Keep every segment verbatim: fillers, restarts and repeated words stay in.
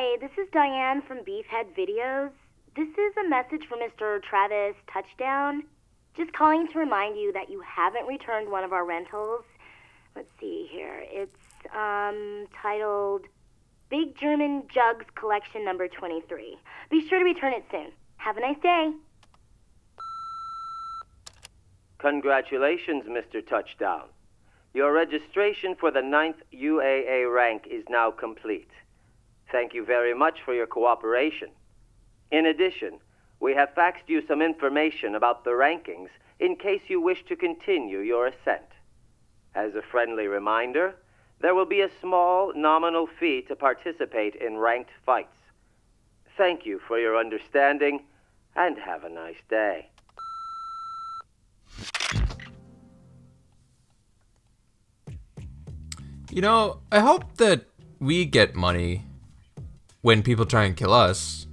Hi, this is Diane from Beefhead Videos. This is a message for Mister Travis Touchdown. Just calling to remind you that you haven't returned one of our rentals. Let's see here. It's um, titled Big German Jugs Collection Number twenty-three. Be sure to return it soon. Have a nice day. Congratulations, Mister Touchdown. Your registration for the ninth U A A rank is now complete. Thank you very much for your cooperation. In addition, we have faxed you some information about the rankings in case you wish to continue your ascent. As a friendly reminder, there will be a small nominal fee to participate in ranked fights. Thank you for your understanding, and have a nice day. You know, I hope that we get money when people try and kill us.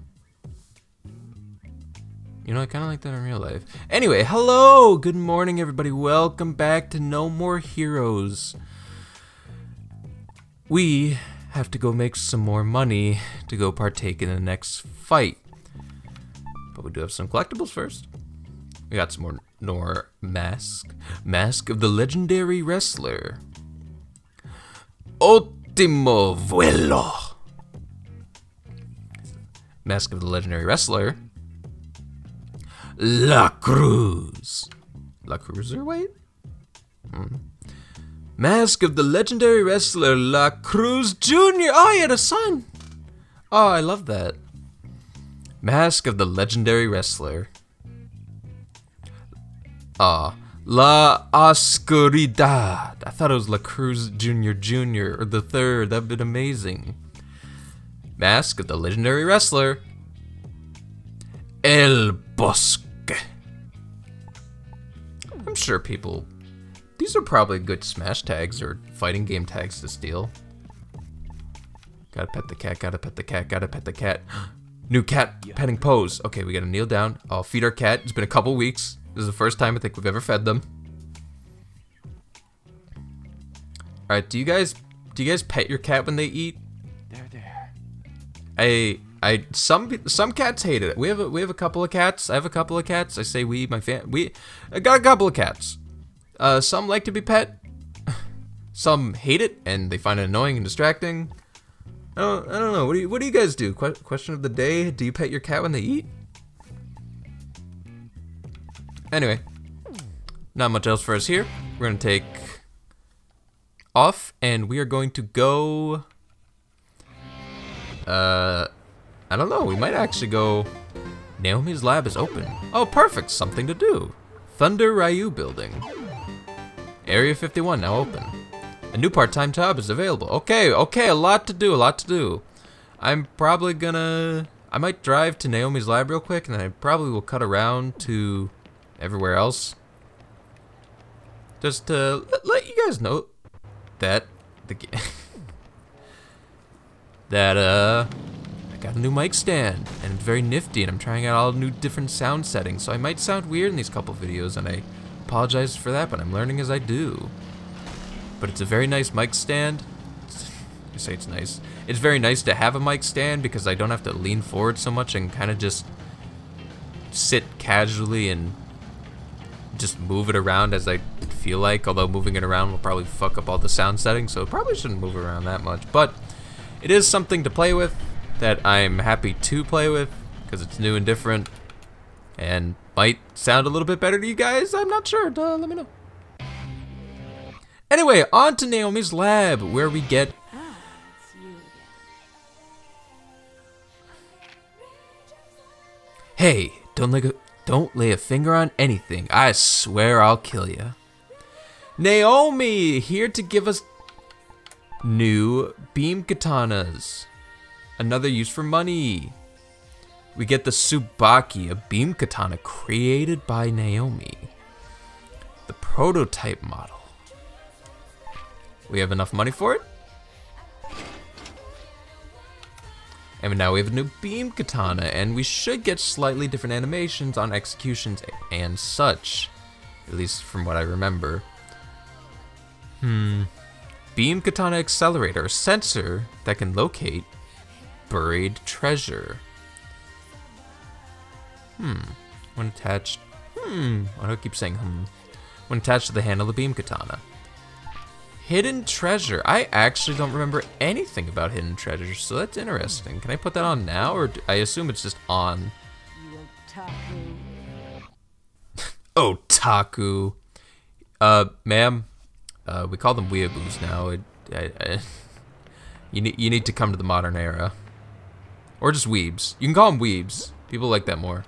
You know, I kind of like that in real life. Anyway, hello! Good morning, everybody. Welcome back to No More Heroes. We have to go make some more money to go partake in the next fight. But we do have some collectibles first. We got some more Nor Mask. Mask of the Legendary Wrestler. Ultimo Vuelo. Mask of the Legendary Wrestler. La Cruz. La Cruiserweight? Mm. Mask of the Legendary Wrestler La Cruz Junior Oh, he had a son! Oh, I love that. Mask of the Legendary Wrestler. Ah, oh, La Oscuridad. I thought it was La Cruz Junior Junior or the third. That'd been amazing. Mask of the Legendary Wrestler. El Bosque. I'm sure people... These are probably good Smash tags or fighting game tags to steal. Gotta pet the cat, gotta pet the cat, gotta pet the cat. New cat petting pose. Okay, we gotta kneel down. I'll feed our cat. It's been a couple weeks. This is the first time I think we've ever fed them. Alright, do you guys... Do you guys pet your cat when they eat? There, there. I... I some some cats hate it. We have a, we have a couple of cats. I have a couple of cats. I say we, my fam, we. I got a couple of cats. Uh, some like to be pet. Some hate it and they find it annoying and distracting. I don't I don't know. What do you what do you guys do? Que question of the day: do you pet your cat when they eat? Anyway, not much else for us here. We're gonna take off and we are going to go. Uh. I don't know, we might actually go... Naomi's lab is open. Oh, perfect, something to do. Thunder Ryu building. Area fifty-one now open. A new part-time job is available. Okay, okay, a lot to do, a lot to do. I'm probably gonna... I might drive to Naomi's lab real quick, and then I probably will cut around to everywhere else. Just to let you guys know that... the game that, uh... got a new mic stand, and it's very nifty, and I'm trying out all new different sound settings, so I might sound weird in these couple videos, and I apologize for that, but I'm learning as I do. But it's a very nice mic stand. I say it's nice. It's very nice to have a mic stand, because I don't have to lean forward so much and kind of just sit casually and just move it around as I feel like, although moving it around will probably fuck up all the sound settings, so it probably shouldn't move around that much, but it is something to play with. That I'm happy to play with because it's new and different and might sound a little bit better to you guys. I'm not sure. Duh, let me know. Anyway, on to Naomi's lab where we get ah, it's you again. Hey, don't lay a, don't lay a finger on anything. I swear I'll kill you. Naomi here to give us new beam katanas. Another use for money. We get the Tsubaki, a beam katana created by Naomi. The prototype model. We have enough money for it. And now we have a new beam katana, and we should get slightly different animations on executions and such. At least from what I remember. Hmm. Beam Katana Accelerator, a sensor that can locate buried treasure. Hmm. When attached... Hmm. I don't keep saying hmm. When attached to the handle of the Beam Katana. Hidden treasure. I actually don't remember anything about hidden treasure, so that's interesting. Can I put that on now, or do I assume it's just on? Oh, Taku. Uh, ma'am, uh, we call them weeaboos now. It, I, I, you need you need to come to the modern era, or just weebs. You can call them weebs. People like that more.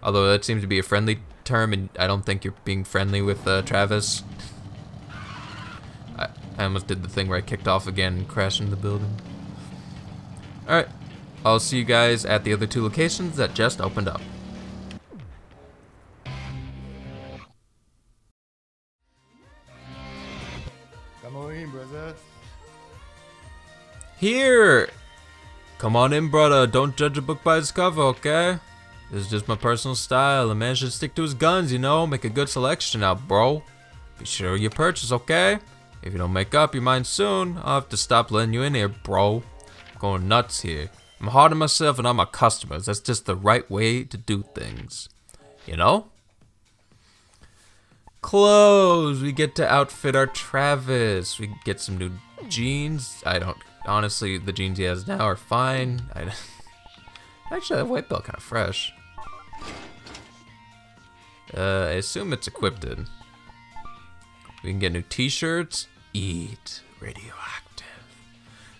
Although that seems to be a friendly term, and I don't think you're being friendly with uh, Travis. I, I almost did the thing where I kicked off again and crashed into the building. All right, I'll see you guys at the other two locations that just opened up. Here! Come on in, brother. Don't judge a book by its cover, okay? This is just my personal style. A man should stick to his guns, you know? Make a good selection out, bro. Be sure you purchase, okay? If you don't make up your mind soon, I'll have to stop letting you in here, bro. I'm going nuts here. I'm hard on myself and on my customers. That's just the right way to do things. You know? Clothes! We get to outfit our Travis. We get some new jeans. I don't... Honestly, the jeans he has now are fine. I, actually, that white belt kind of fresh. Uh, I assume it's equipped in. We can get new t-shirts. Eat radioactive.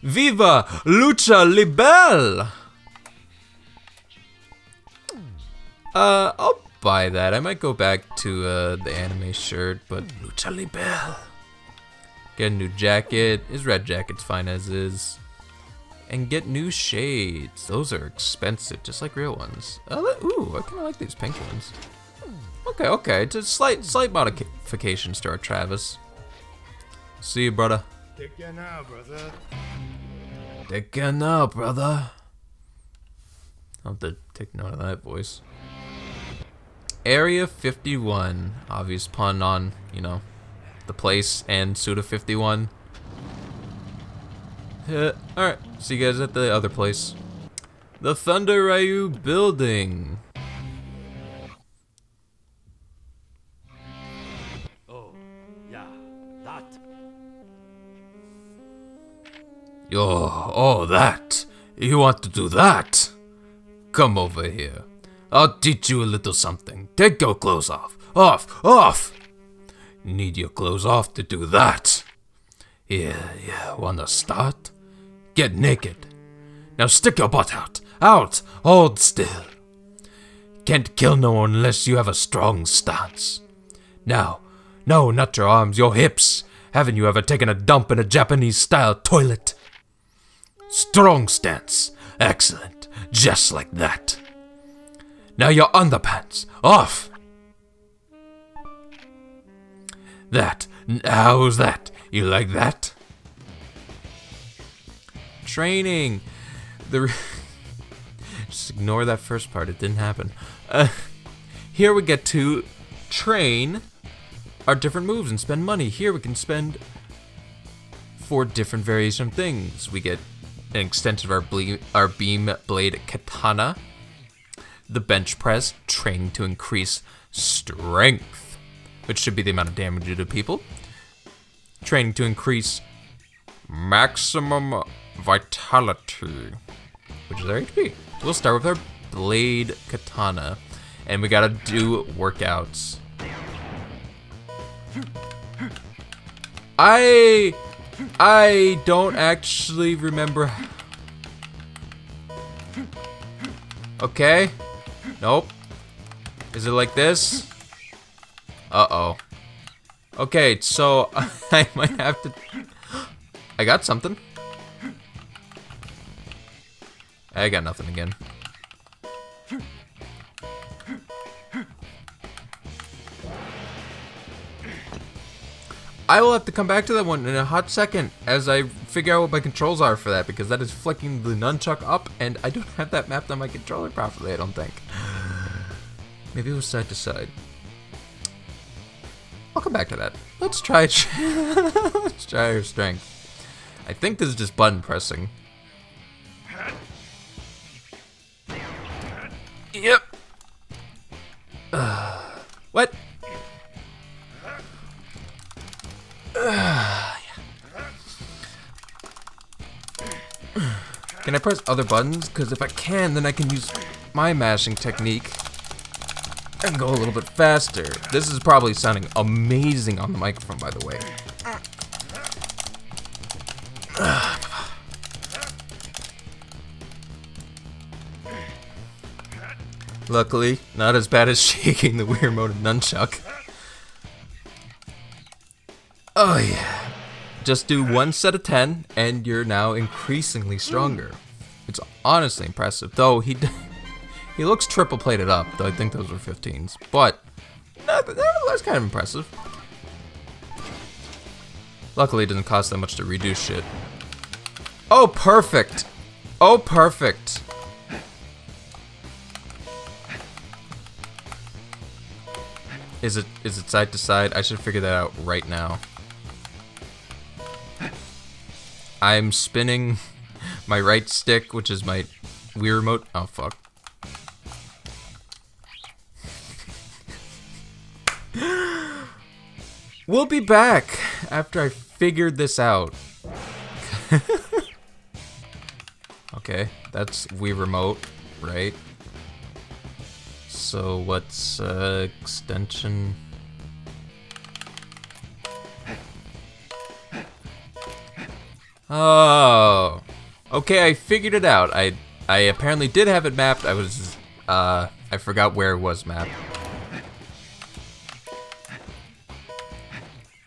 Viva Lucha Libel! Uh, I'll buy that. I might go back to uh, the anime shirt, but Lucha Libel. Get a new jacket. His red jacket's fine as is. And get new shades. Those are expensive, just like real ones. Oh, that, ooh, I kind of like these pink ones. Okay, okay. It's a slight, slight modifications to our Travis. See you, brother. Take care now, brother. Take care now, brother. I'll have to take note of that voice. Area fifty-one. Obvious pun on, you know, the place and Suda fifty-one. Uh, Alright, see you guys at the other place. The Thunder Ryu building. Oh, yeah, that. Oh, oh, that. You want to do that? Come over here. I'll teach you a little something. Take your clothes off. Off, off! Need your clothes off to do that. Yeah, yeah, wanna start? Get naked. Now stick your butt out. Out! Hold still. Can't kill no one unless you have a strong stance. Now, no, not your arms, your hips. Haven't you ever taken a dump in a Japanese-style toilet? Strong stance. Excellent. Just like that. Now your underpants. Off! That. How's that? You like that? Training. The just ignore that first part. It didn't happen. Uh, here we get to train our different moves and spend money. Here we can spend for different variation of things. We get an extension of our ble our beam blade katana, the bench press, training to increase strength, which should be the amount of damage you do to people. Training to increase maximum vitality, which is our H P. We'll start with our blade katana, and we gotta do workouts. I, I don't actually remember. Okay, nope. Is it like this? Uh-oh. Okay, so I might have to... I got something. I got nothing again. I will have to come back to that one in a hot second as I figure out what my controls are for that, because that is flicking the nunchuck up and I don't have that mapped on my controller properly, I don't think. Maybe it was side to side. I'll come back to that. Let's try Let's try our strength. I think this is just button pressing. Yep. Uh, what? Uh, yeah. Can I press other buttons? Because if I can, then I can use my mashing technique and go a little bit faster. This is probably sounding amazing on the microphone, by the way. Uh, Luckily, not as bad as shaking the weird mode of nunchuck. Oh yeah. Just do one set of ten, and you're now increasingly stronger. It's honestly impressive, though he he looks triple plated up, though I think those were fifteens. But, that's kind of impressive. Luckily, it doesn't cost that much to redo shit. Oh, perfect! Oh, perfect! Is it is it side to side? I should figure that out right now. I'm spinning my right stick, which is my Wii remote. Oh fuck. We'll be back after I figured this out. Okay, that's Wii remote, right? So what's uh, extension? Oh, okay. I figured it out. I I apparently did have it mapped. I was uh I forgot where it was mapped.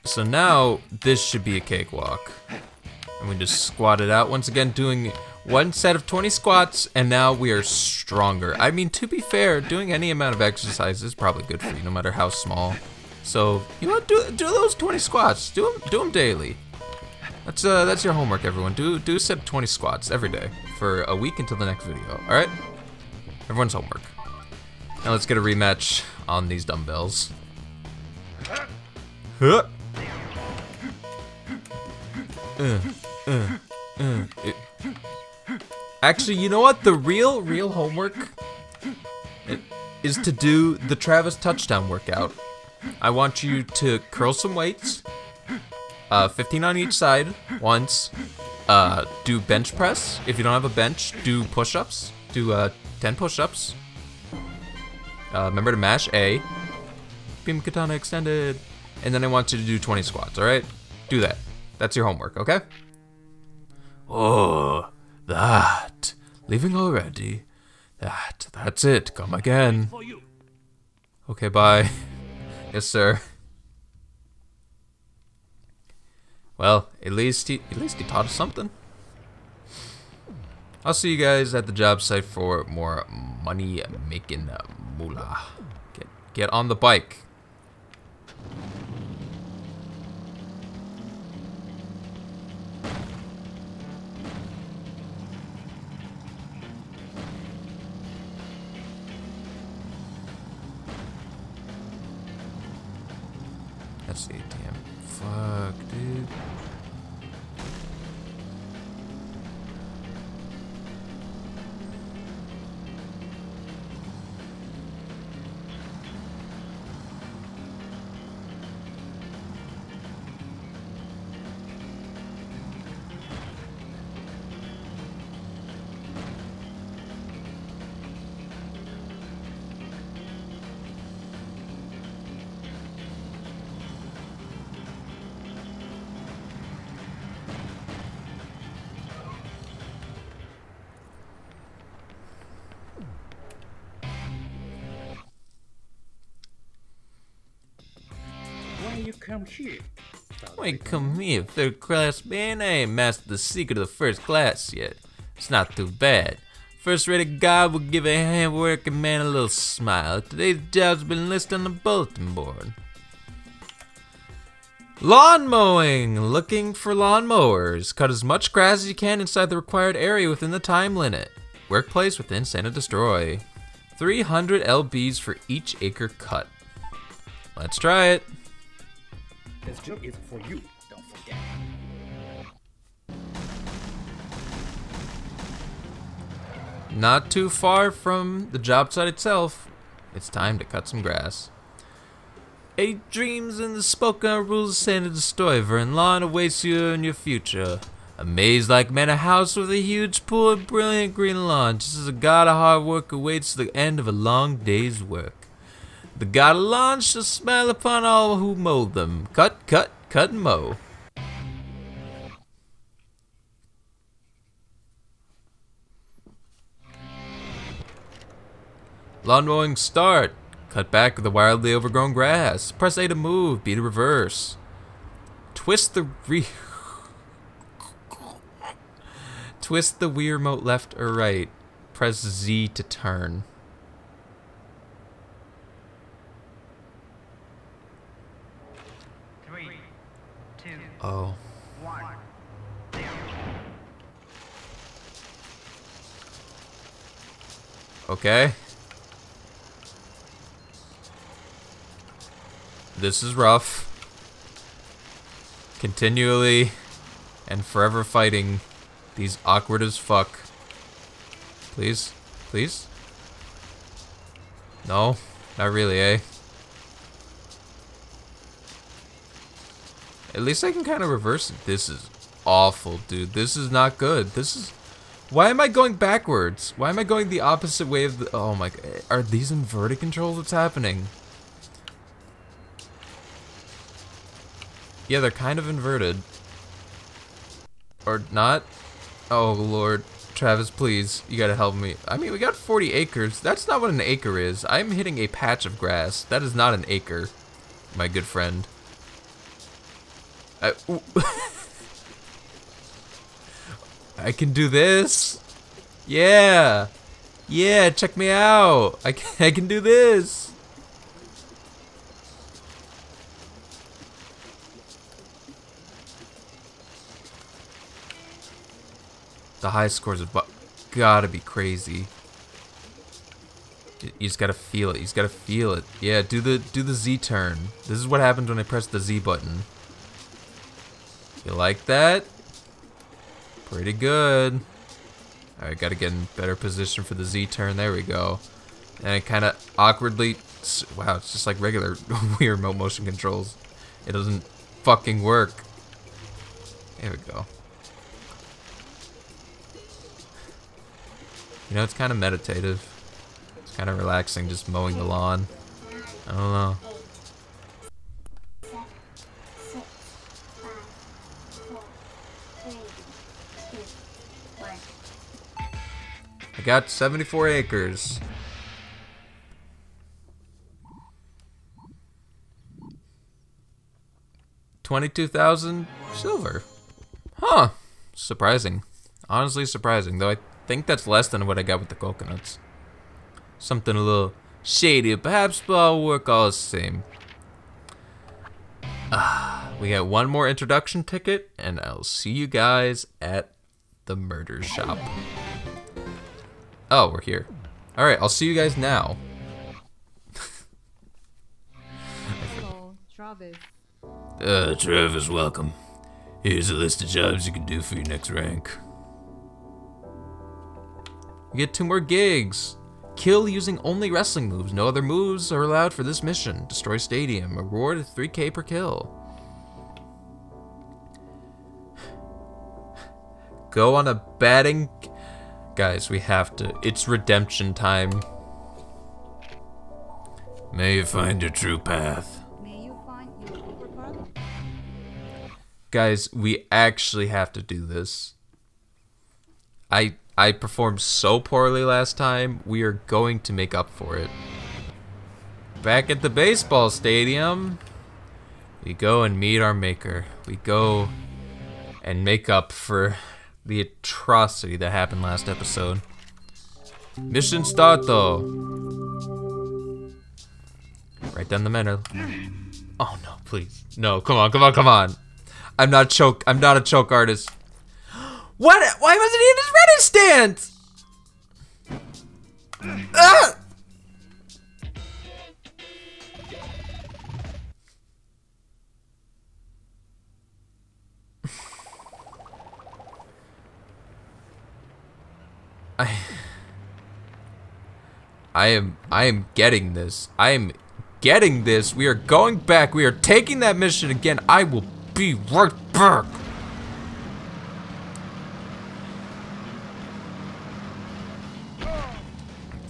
So now this should be a cakewalk, and we just squat it out once again, doing one set of twenty squats, and now we are stronger. I mean, to be fair, doing any amount of exercise is probably good for you, no matter how small. So, you know, do do those twenty squats. Do them, do them daily. That's uh, that's your homework, everyone. Do do a set of twenty squats every day for a week until the next video. All right, everyone's homework. Now let's get a rematch on these dumbbells. Huh. Uh, uh, uh, it, Actually, you know what? The real, real homework is to do the Travis Touchdown workout. I want you to curl some weights, uh, fifteen on each side once, uh, do bench press. If you don't have a bench, do push-ups, do uh, ten push-ups. Uh, remember to mash A, Beam Katana extended, and then I want you to do twenty squats, alright? Do that. That's your homework, okay? Oh... That. Leaving already. That. That's it. Come again. Okay, bye. Yes, sir. Well, at least he at least he taught us something. I'll see you guys at the job site for more money making moolah. Get get on the bike. That's the A T M. Fuck, dude. Come here. Wait, come here, third class man. I ain't mastered the secret of the first class yet. It's not too bad. First rate God will give a hand-working man a little smile. Today's job's been listed on the bulletin board. Lawn mowing. Looking for lawn mowers. Cut as much grass as you can inside the required area within the time limit. Workplace within Santa Destroy. three hundred L Bs for each acre cut. Let's try it. This joke is for you, don't forget. Not too far from the job site itself, it's time to cut some grass. Eight dreams in the spoken rules of Santa Destroy. Verlan awaits you in your future. A maze-like manor house with a huge pool and brilliant green lawn. Just as a god of hard work awaits the end of a long day's work. The god of lawn shall smile upon all who mow them. Cut, cut, cut and mow. Lawn mowing start. Cut back the wildly overgrown grass. Press A to move, B to reverse. Twist the re Twist the Wii remote left or right. Press Z to turn. Three, two, oh. one, zero. Okay. This is rough. Continually and forever fighting these awkward as fuck. Please? Please? No? Not really, eh? At least I can kind of reverse it. This is awful, dude. This is not good. This is... Why am I going backwards? Why am I going the opposite way of the... Oh my god. Are these inverted controls? What's happening? Yeah, they're kind of inverted. Or not. Oh lord. Travis, please. You gotta help me. I mean, we got forty acres. That's not what an acre is. I'm hitting a patch of grass. That is not an acre, my good friend. I, I can do this. Yeah. Yeah, check me out. I can, I can do this. The high scores have gotta be crazy. You just gotta feel it. You just gotta feel it. Yeah, do the do the Z turn. This is what happens when I press the Z button. You like that? Pretty good. All right, gotta get in better position for the Z turn. There we go. And I kind of awkwardly. Wow, it's just like regular weird remote motion controls. It doesn't fucking work. There we go. You know, it's kind of meditative. It's kind of relaxing, just mowing the lawn. I don't know. I got seventy-four acres. twenty-two thousand silver. Huh. Surprising. Honestly surprising, though I... I think that's less than what I got with the coconuts. Something a little shady, perhaps, but I'll work all the same. Uh, we got one more introduction ticket, and I'll see you guys at the murder shop. Oh, we're here. Alright, I'll see you guys now. Hello, Travis. Uh, Travis, welcome. Here's a list of jobs you can do for your next rank. You get two more gigs. Kill using only wrestling moves. No other moves are allowed for this mission. Destroy stadium. Reward three K per kill. Go on a batting... Guys, we have to. It's redemption time. May you find your true path. May you find your true path. Guys, we actually have to do this. I... I performed so poorly last time, we are going to make up for it. Back at the baseball stadium, we go and meet our maker. We go and make up for the atrocity that happened last episode. Mission start though. Right down the middle. Oh no, please. No, come on, come on, come on. I'm not choke, I'm not a choke artist. What? Why wasn't he in his ready stance? Ah! I I am, I am getting this. I am getting this. We are going back. We are taking that mission again. I will be right back.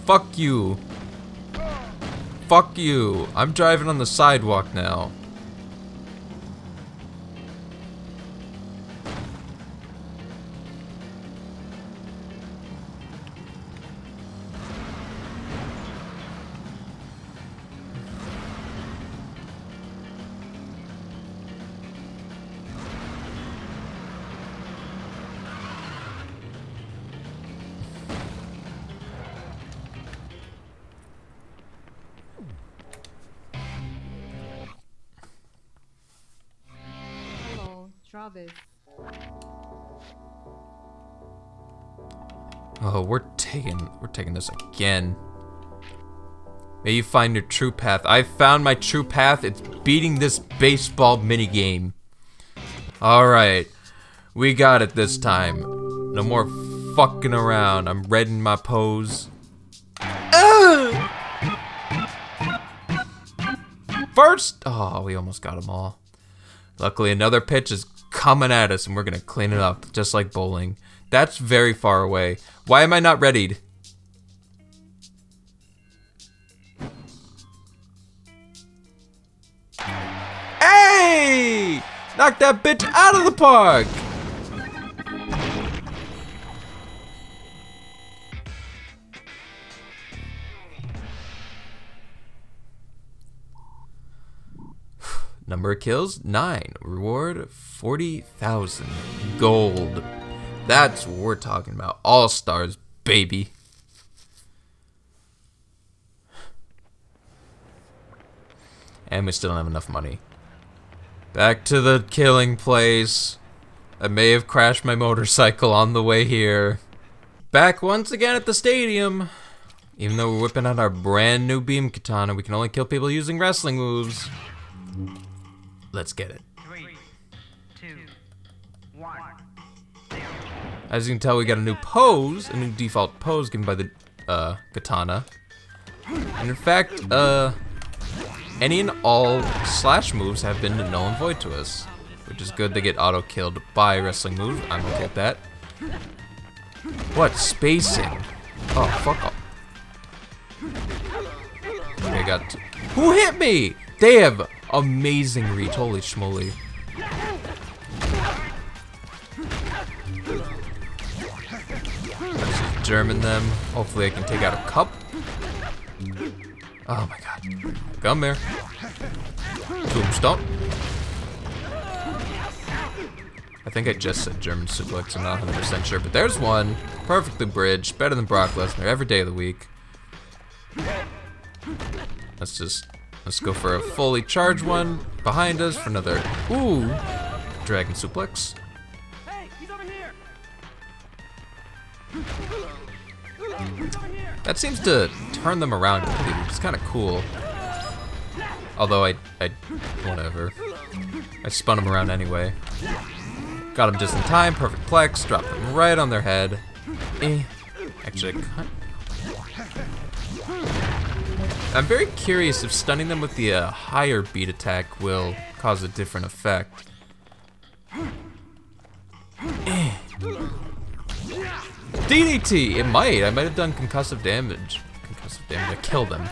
Fuck you. Fuck you. I'm driving on the sidewalk now. Oh, we're taking we're taking this again. May you find your true path. I found my true path. It's beating this baseball minigame. Alright. We got it this time. No more fucking around. I'm reading my pose. Ah! First! Oh, we almost got them all. Luckily, another pitch is coming at us, and we're gonna clean it up, just like bowling. That's very far away. Why am I not readied? Hey! Knock that bitch out of the park! Number of kills, nine. Reward, forty thousand. Gold. That's what we're talking about. All stars, baby. And we still don't have enough money. Back to the killing place. I may have crashed my motorcycle on the way here. Back once again at the stadium. Even though we're whipping out our brand new Beam Katana, we can only kill people using wrestling moves. Let's get it. Three, two, one, zero. As you can tell, we got a new pose, a new default pose given by the uh, katana. And in fact, uh, any and all slash moves have been null and void to us, which is good. They get auto killed by wrestling moves. I'm okay with that. What spacing? Oh fuck off! Okay, I got. Who hit me? They have amazing reach, holy schmoly. Let's just German them. Hopefully I can take out a cup. Oh my god. Come here. Tombstone. I think I just said German suplex, I'm not one hundred percent sure, but there's one. Perfectly bridged, better than Brock Lesnar every day of the week. Let's just... Let's go for a fully charged one. Behind us for another. Ooh! Dragon suplex. Hey, he's over here. That seems to turn them around completely, which is kind of cool. Although I, I, whatever. I spun them around anyway. Got them just in time. Perfect plex. Dropped them right on their head. Eh. Actually, I can't. I'm very curious if stunning them with the uh, higher beat attack will cause a different effect. Eh. D D T! It might. I might have done concussive damage. Concussive damage. I killed them.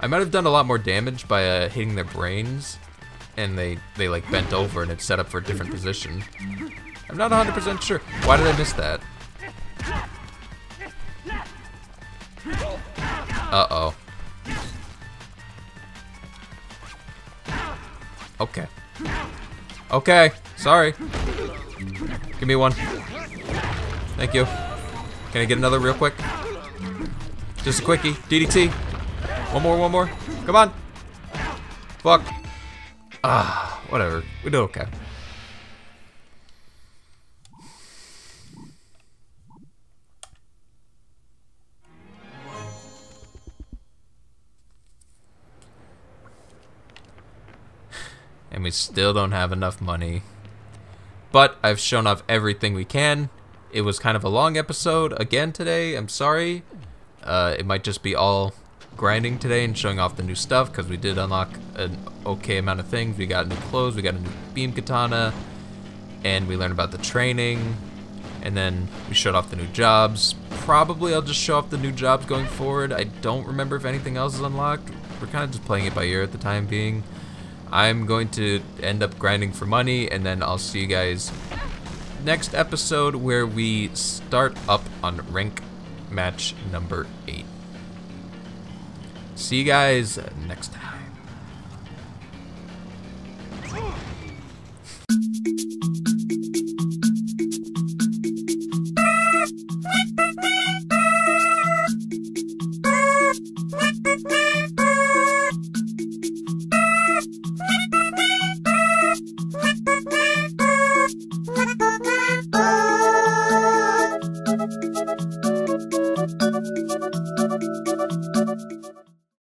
I might have done a lot more damage by uh, hitting their brains, and they, they like bent over and it set up for a different position. I'm not one hundred percent sure. Why did I miss that? Uh-oh. Okay. Okay. Sorry. Give me one. Thank you. Can I get another real quick? Just a quickie. D D T. One more, one more. Come on. Fuck. Ah, whatever. We do okay. And we still don't have enough money. But I've shown off everything we can. It was kind of a long episode again today. I'm sorry. Uh, it might just be all grinding today and showing off the new stuff, because we did unlock an okay amount of things. We got new clothes, we got a new beam katana, and we learned about the training, and then we showed off the new jobs. Probably I'll just show off the new jobs going forward. I don't remember if anything else is unlocked. We're kind of just playing it by ear at the time being. I'm going to end up grinding for money, and then I'll see you guys next episode where we start up on rank match number eight. See you guys next time.